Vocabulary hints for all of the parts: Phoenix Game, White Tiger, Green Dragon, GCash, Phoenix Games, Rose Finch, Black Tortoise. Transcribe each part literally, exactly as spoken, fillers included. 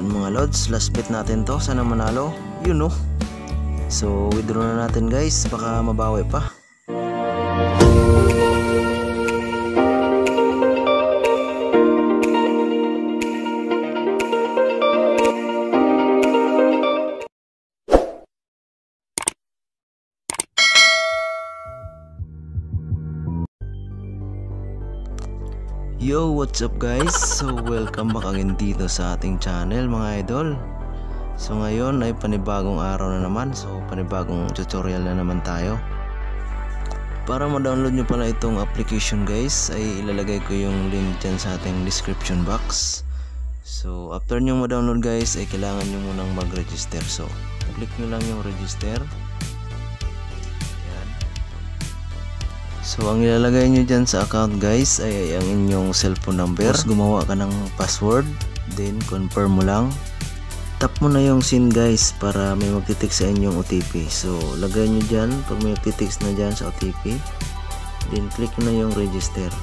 Yun mga lods, last bet natin to. Sana manalo, you know. So withdraw na natin guys, baka mabawi pa. Yo, what's up guys? So welcome back again dito sa ating channel mga idol. So ngayon ay panibagong araw na naman. So panibagong tutorial na naman tayo. Para ma-download nyo pala itong application guys, ay ilalagay ko yung link dyan sa ating description box. So after nyo ma-download guys, ay kailangan nyo munang mag-register. So click nyo lang yung register. So ang ilalagay nyo dyan sa account guys ay ang inyong cellphone number. Tapos gumawa ka ng password, then confirm mo lang. Tap mo na yung send guys para may magtitik sa inyong O T P. So lagay nyo dyan pag may magtitik na dyan sa O T P, then click na yung register.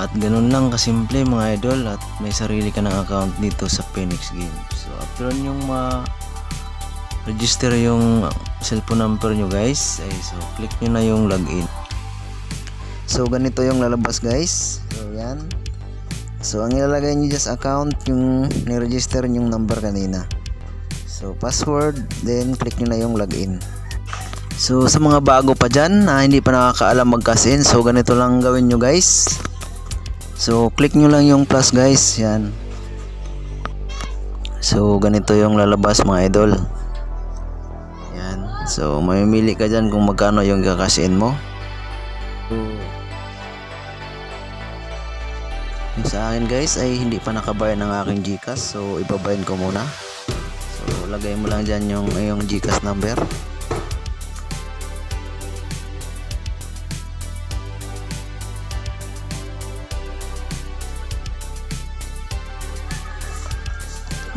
At ganun lang kasimple mga idol, at may sarili ka ng account dito sa Phoenix Games. So after nyong ma register yung cellphone number nyo guys, ay so click nyo na yung login. So ganito yung lalabas guys. So yan, so ang ilalagay nyo dyan sa account yung niregister yung number kanina, so password, then click nyo na yung login. So sa mga bago pa dyan na hindi pa nakakaalam mag cash in, so ganito lang gawin nyo guys. So click nyo lang yung plus guys, yan. So ganito yung lalabas mga idol. So mamimili ka dyan kung magkano yung i-cash in mo. Yung sa akin guys ay hindi pa nakabayad ng aking GCash, so ibabayad ko muna. So lagay mo lang dyan yung, yung GCash number.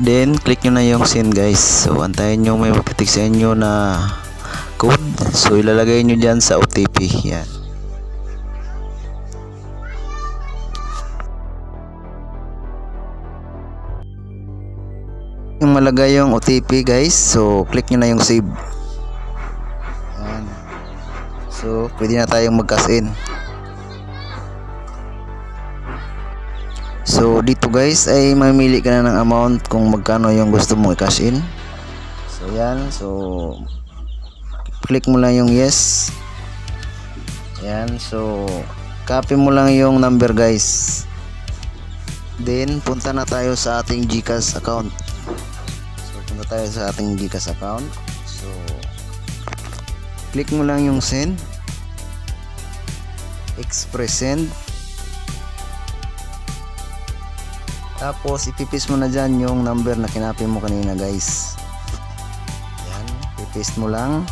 Then click nyo na yung send guys. So antayin nyo may magtitik sa inyo na code. So ilalagay nyo dyan sa O T P. Yan. Yung malagay yung O T P guys, so click nyo na yung save. Yan. So pwede na tayong mag-cash in. So dito guys ay mamili ka na ng amount kung magkano yung gusto mong i-cash in. So yan, so click mo lang yung yes. Yan, so copy mo lang yung number guys. Then punta na tayo sa ating GCash account. So punta tayo sa ating GCash account. So click mo lang yung send. Express send. Tapos ipipis mo na dyan yung number na kinapin mo kanina guys. Yan, ipipis mo lang.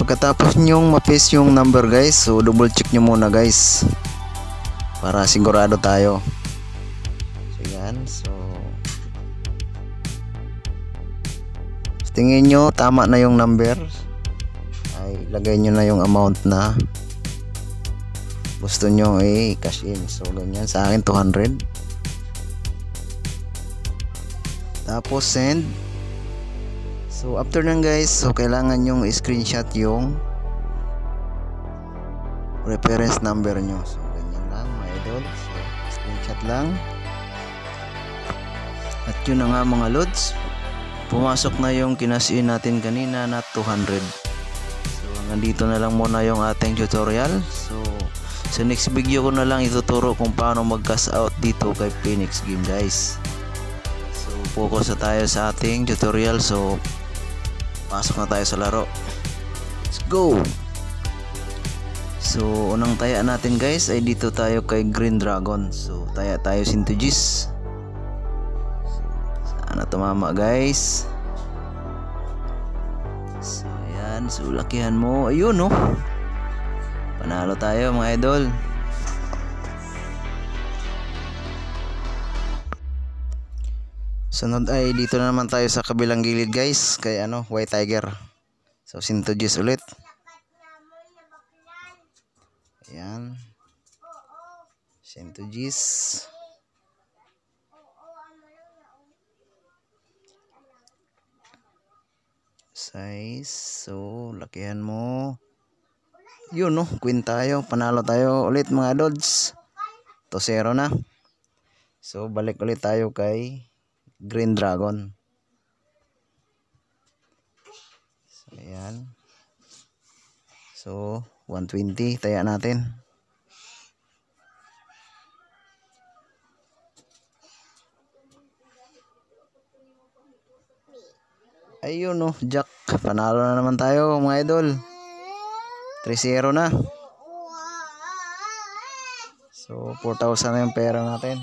Pagkatapos nyong mapis yung number guys, so double check nyo muna guys, para sigurado tayo. So yan, so tingin nyo tama na yung number, ay lagay nyo na yung amount na gusto nyo eh cash in. So ganyan, sa akin two hundred. Tapos send. So after nang guys, so kailangan nyong screenshot yung reference number nyo. So ganyan lang mga idol, so screenshot lang. At yun na nga mga lods, pumasok na yung cash in natin kanina na two hundred. So nandito na lang muna yung ating tutorial. So sa next video ko na lang ituturo kung paano mag-cash out dito kay Phoenix Game guys. So focus na tayo sa ating tutorial. So pasok na tayo sa laro. Let's go! So unang taya natin guys ay dito tayo kay Green Dragon. So taya tayo Sintugis. Sana tumama guys. So ayan, so lakihan mo. Ayun no. Panalo tayo mga idol. Sunod ay dito na naman tayo sa kabilang gilid guys, kay ano, White Tiger. So Sintugis ulit. Ayan. one hundred Gs. Size. So, lakihan mo. Yun, no? Queen tayo. Panalo tayo ulit, mga Dodds. two zero na. So, balik ulit tayo kay Green Dragon. So, ayan. So, one twenty. Taya natin. Ayun, no, Jack. Panalo na naman tayo, mga idol. three zero na. So, four thousand na yung pera natin.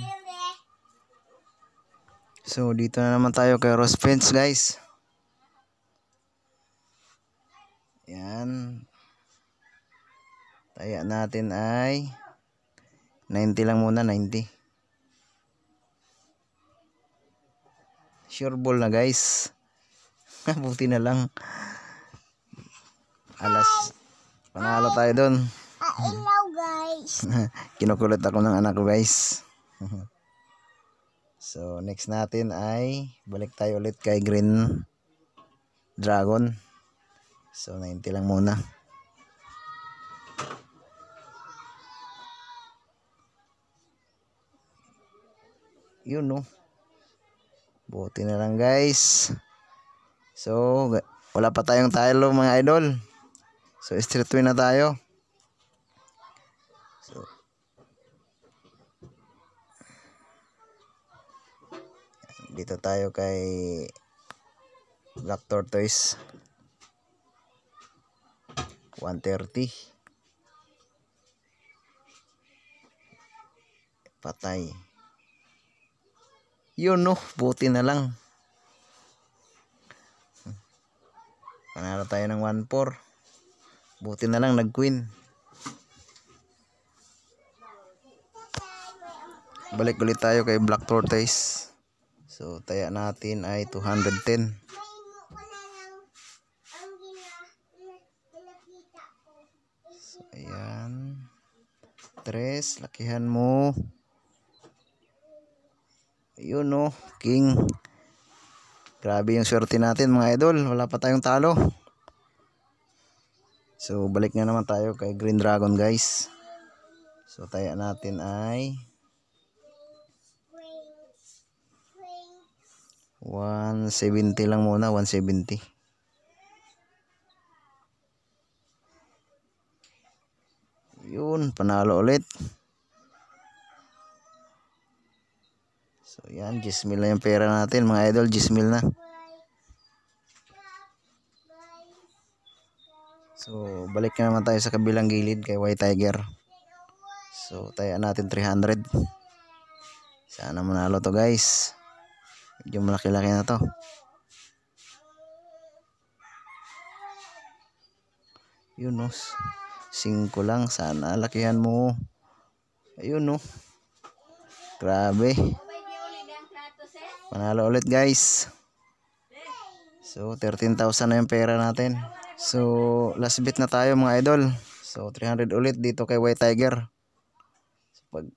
So, dito na naman tayo kay Rose Finch, guys. Yan. Taya natin ay ninety lang muna, ninety. Sure ball na, guys. Buti na lang alas panalo tayo doon. Hello guys. Kinukulit ako ng anak ko, guys. So next natin ay balik tayo ulit kay Green Dragon. So ninety lang muna. Yun, no. Buti na lang, guys. So, wala pa tayong talo, mga idol. So, straight win na tayo. So, dito tayo kay Black Tortoise. one thirty. Patay. Yun, no. Buti na lang. Panalo tayo ng one four. Buti na lang nag-queen. Balik ulit tayo kay Black Tortoise. So, taya natin ay two ten. So, ayan. Tres, lakihan mo. Ayun, no. King. Grabe yung swerte natin, mga idol. Wala pa tayong talo. So, balik na naman tayo kay Green Dragon, guys. So, taya natin ay one seventy lang muna. one seventy. Yun, panalo ulit. So, yan. ten mil na yung pera natin, mga idol. ten mil na. So, balik na naman tayo sa kabilang gilid kay White Tiger. So, taya natin three hundred. Sana manalo to, guys. Medyo malaki-laki na to. Yun, no. five lang. Sana lakihan mo. Ayun, no. Grabe. Panalo ulit, guys. So, thirteen thousand na yung pera natin. So, last bit na tayo, mga idol. So, three hundred ulit dito kay White Tiger. So, pag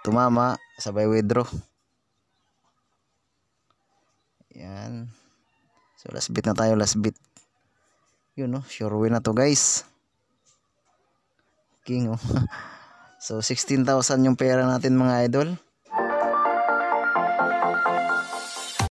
tumama, sabay withdraw. Yan. So, last bit na tayo, last bit. Yun, no? Sure win na to, guys. King, oh. So, sixteen thousand yung pera natin, mga idol. Thank you.